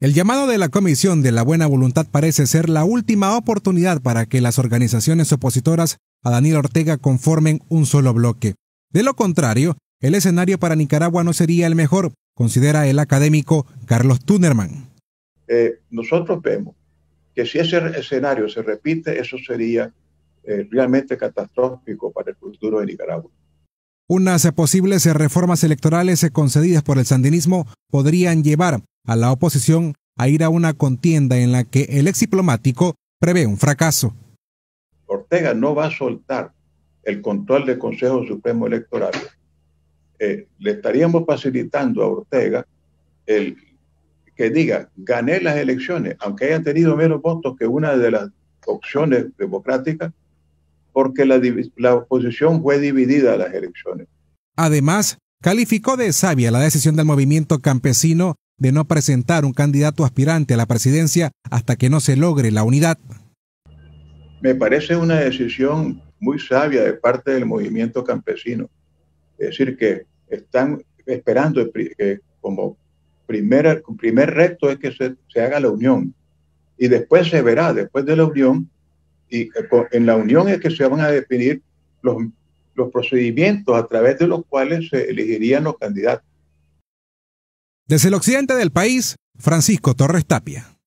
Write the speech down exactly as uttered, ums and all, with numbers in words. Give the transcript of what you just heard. El llamado de la Comisión de la Buena Voluntad parece ser la última oportunidad para que las organizaciones opositoras a Daniel Ortega conformen un solo bloque. De lo contrario, el escenario para Nicaragua no sería el mejor, considera el académico Carlos Tünnermann. Eh, nosotros vemos que si ese escenario se repite, eso sería eh, realmente catastrófico para el futuro de Nicaragua. Unas posibles reformas electorales concedidas por el sandinismo podrían llevar a la oposición a ir a una contienda en la que el ex diplomático prevé un fracaso. Ortega no va a soltar el control del Consejo Supremo Electoral. Eh, le estaríamos facilitando a Ortega el que diga, gané las elecciones, aunque haya tenido menos votos que una de las opciones democráticas, porque la, la oposición fue dividida a las elecciones. Además, calificó de sabia la decisión del Movimiento Campesino de no presentar un candidato aspirante a la presidencia hasta que no se logre la unidad. Me parece una decisión muy sabia de parte del Movimiento Campesino. Es decir, que están esperando que como primer, primer reto es que se, se haga la unión. Y después se verá, después de la unión, y en la unión es que se van a definir los, los procedimientos a través de los cuales se elegirían los candidatos. Desde el occidente del país, Francisco Torres Tapia.